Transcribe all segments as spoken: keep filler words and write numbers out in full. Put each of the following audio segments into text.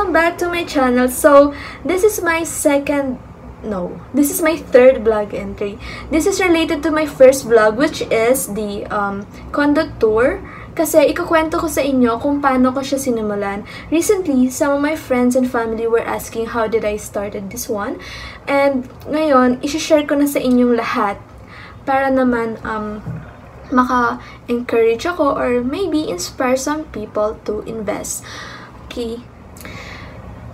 welcome back to my channel. So this is my second no this is my third vlog entry. This is related to my first vlog, which is the um condo tour. Kasi ikukwento ko sa inyo kung paano ko siya sinimulan. Recently, some of my friends and family were asking how did I started this one. And ngayon, isi-share ko na sa inyong lahat para naman um, maka-encourage ako or maybe inspire some people to invest. Okay.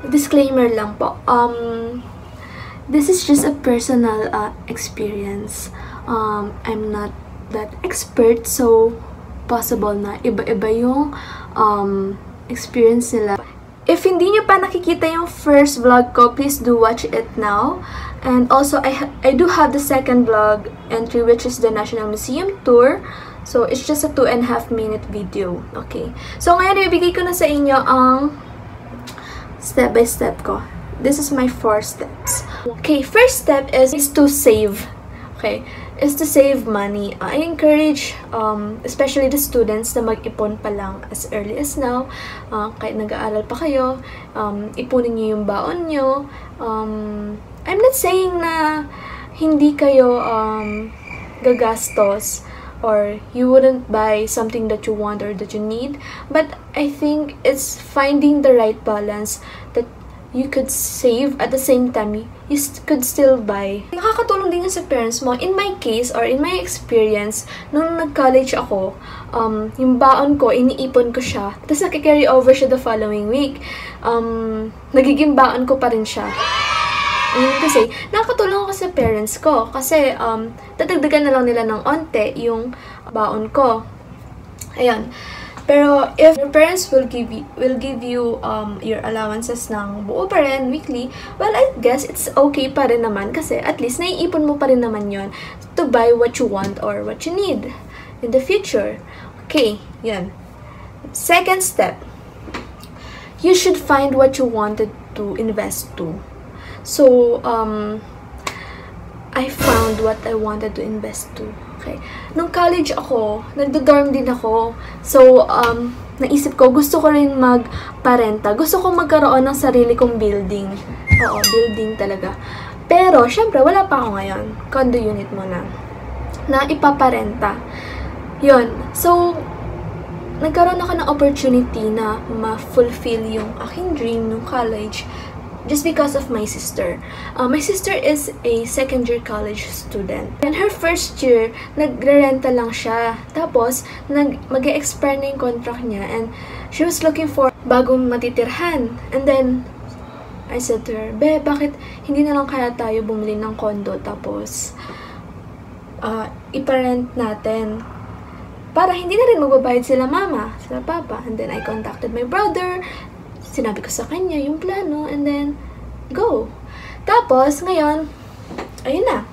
Disclaimer lang po. Um, this is just a personal uh, experience. Um, I'm not that expert, so possible na iba-iba yung um, experience nila. If hindi nyo pa nakikita yung first vlog ko, please do watch it now. And also, I, ha I do have the second vlog entry, which is the National Museum Tour. So, it's just a two and a half minute video. Okay. So, ngayon, ibigay ko na sa inyo ang step-by-step ko. This is my four steps. Okay, first step is, is to save. Okay. Is to save money. I encourage, um, especially the students, na mag-ipon pa lang as early as now. Uh, kahit nag-aaral pa kayo, um, ipunin niyo yung baon niyo. Um, I'm not saying na hindi kayo um, gagastos or you wouldn't buy something that you want or that you need. But I think it's finding the right balance that you could save at the same time you could still buy. Nakakatulong din sa parents mo. In my case or in my experience, nung nag-college ako, um, yung baon ko, iniipon ko siya. Tapos nakikarry over siya the following week. Um, nagiging baon ko pa rin siya. Ayun kasi, nakakatulong ako sa parents ko. Kasi, um, tatagdagan na lang nila ng onte yung baon ko. Ayan. Pero if your parents will give you, will give you um, your allowances ng buo pa rin weekly, well, I guess it's okay pa rin naman kasi at least naiipon mo pa rin naman yon to buy what you want or what you need in the future. Okay, yun. Second step, you should find what you wanted to invest to. So, um, I found what I wanted to invest to. Okay. Nung college ako, nagdo-dorm din ako. So, um, naisip ko, gusto ko rin magparenta. Gusto ko magkaroon ng sarili kong building. Oo, building talaga. Pero, syempre, wala pa ako ngayon. Condo unit muna na ipaparenta. Yun. So, nagkaroon ako ng opportunity na ma-fulfill yung aking dream nung college just because of my sister. Uh, my sister is a second-year college student. And her first year, nagre-renta lang siya. Tapos, mag-expire na yung contract niya. And she was looking for bagong matitirhan. And then, I said to her, "Be, bakit hindi na lang kaya tayo bumili ng condo? Tapos, uh, iparent natin. Para hindi na rin magbabayad sila mama, sila papa." And then, I contacted my brother. Sinabi ko sa kanya yung plano, and then, go. Tapos, ngayon, ayun na.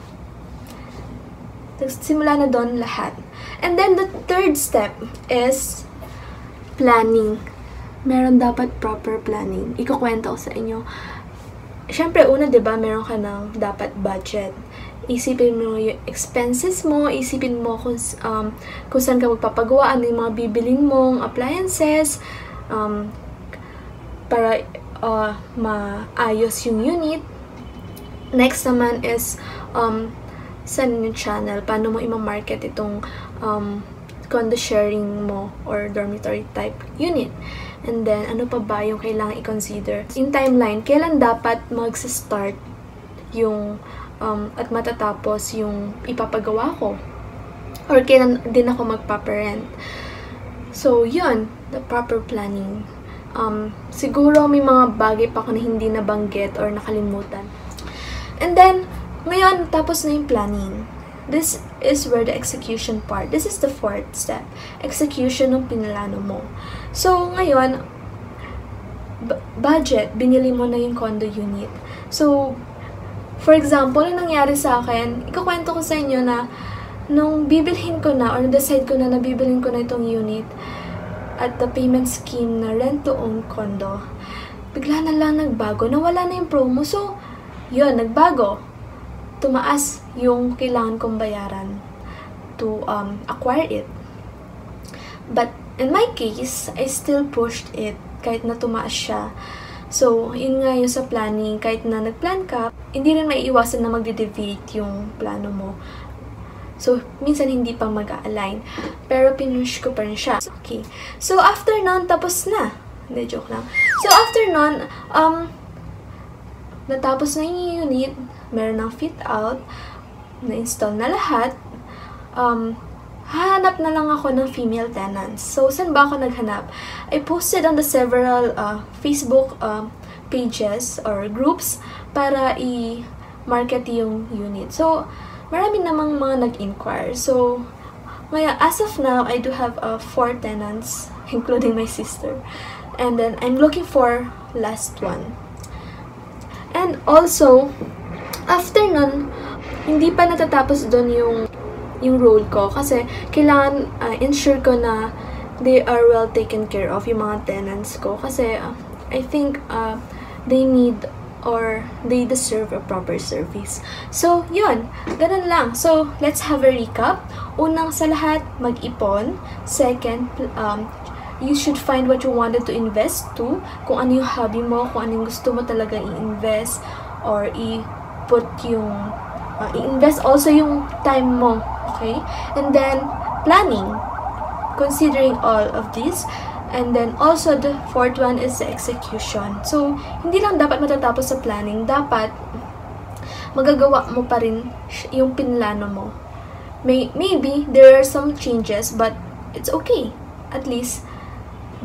Simula na doon lahat. And then, the third step is planning. Meron dapat proper planning. Ikukwento ko sa inyo. Siyempre, una, diba, meron ka ng dapat budget. Isipin mo yung expenses mo, isipin mo kung, um, kung saan ka magpapagawa, ano yung mga bibilin mong appliances, um, para uh, maayos yung unit. Next naman is um, saan yung channel? Paano mo ima-market itong um, condo sharing mo or dormitory type unit? And then, ano pa ba yung kailangan i-consider? In timeline, kailan dapat mag-start yung um, at matatapos yung ipapagawa ko? Or kailan din ako magpaparent? So, yun. The proper planning. Um, siguro may mga bagay pa ako na hindi nabanggit or nakalimutan. And then, ngayon, tapos na yung planning. This is where the execution part. This is the fourth step. Execution ng pinalano mo. So, ngayon, budget. Binili mo na yung condo unit. So, for example, yung nangyari sa akin, ikakwento ko sa inyo na nung bibilhin ko na or na-decide ko na na bibilhin ko na itong unit, at the payment scheme na rent-to-own condo, bigla na lang nagbago. Nawala na yung promo. So, yun, nagbago. Tumaas yung kailangan kong bayaran to um, acquire it. But, in my case, I still pushed it kahit na tumaas siya. So, yun nga yung sa planning. Kahit na nag-plan ka, hindi rin maiiwasan na magde-deviate yung plano mo. So, minsan hindi pa mag-align. Pero, pinush ko pa rin siya. Okay. So, after nun, tapos na. Hindi, joke lang. So, after nun, um, natapos na yung unit. Meron ng fit-out. Na-install na lahat. Um, hahanap na lang ako ng female tenants. So, saan ba ako naghanap? I posted on the several uh, Facebook uh, pages or groups para i-market yung unit. So, marami namang mga nag-inquire. So, ngayon, as of now, I do have uh, four tenants, including my sister. And then, I'm looking for last one. And also, after nun, hindi pa natatapos dun yung, yung role ko. Kasi, kailangan uh, ensure ko na they are well taken care of, yung mga tenants ko. Kasi, uh, I think uh, they need or they deserve a proper service. So, yun. Ganun lang. So, let's have a recap. Unang sa lahat, mag-ipon. Second, um, you should find what you wanted to invest to. Kung ano yung hobby mo, kung ano yung gusto mo talaga i-invest or i-put yung, uh, i-invest also yung time mo. Okay? And then, planning. Considering all of these. And then, also, the fourth one is the execution. So, hindi lang dapat matatapos sa planning. Dapat, magagawa mo pa rin yung pinlano mo. May, maybe, there are some changes, but it's okay. At least,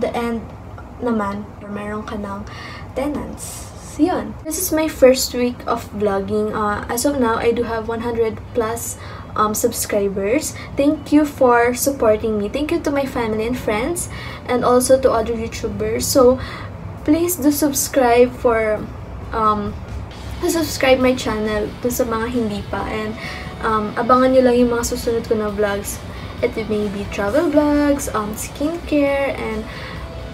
the end naman, meron ka ng tenants. So, yun. This is my first week of vlogging. Uh, as of now, I do have one hundred plus Um, subscribers. Thank you for supporting me. Thank you to my family and friends and also to other YouTubers. So please do subscribe for um to subscribe my channel to sa mga hindi pa, and um abangan niyo lang yung mga susunod ko na vlogs. It may be travel vlogs, um skincare, and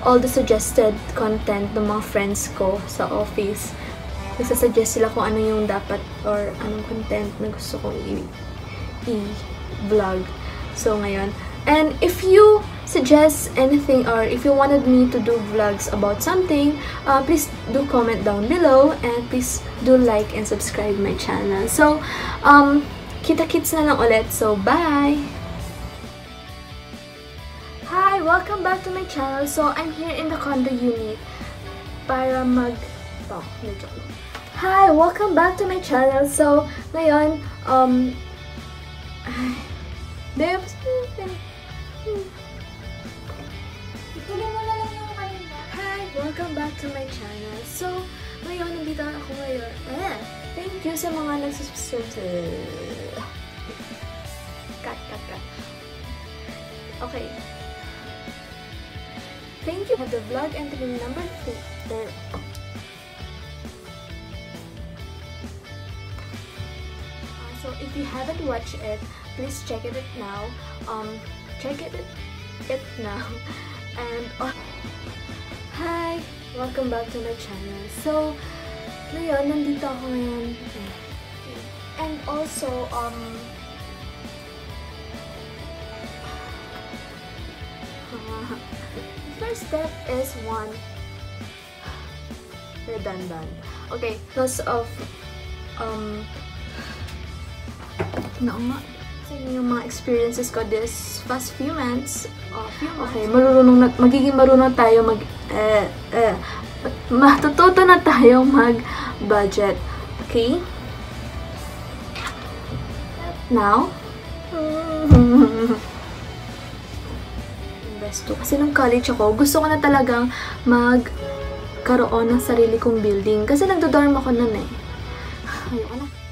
all the suggested content ng mga friends ko sa office. Nagsasuggest sila kung ano yung dapat or anong content na gusto kong i vlog. So, ngayon. And if you suggest anything or if you wanted me to do vlogs about something, uh, please do comment down below and please do like and subscribe my channel. So, um, kita-kits na lang ulit. So, bye! Hi! Welcome back to my channel. So, I'm here in the condo unit para mag... Oh, hi! Welcome back to my channel. So, ngayon, um, ay, Deb, ituloy mo na lang yung kanina. Hi! Welcome back to my channel. So, ngayon, nandito ako ngayon. Eh, thank you sa mga nagsusubscribe. Cut, cut, cut. Okay. Thank you for the vlog entry number two. So if you haven't watched it, please check it now. Um, check it it now. And oh, hi, welcome back to my channel. So, ngayon nandito ako ngayon. And also um, uh, the first step is one redundant. Okay, because of um. No, nga. So, yung mga experiences ko this past few months. Oh, few months. Okay, marunong na, magiging marunong tayo mag... Eh, eh, matututo na tayo mag-budget. Okay? Now? Invest to. Kasi nung college ako, gusto ko na talagang magkaroon ng sarili kong building. Kasi nagdo-dorm ako nun eh. Ayoko na.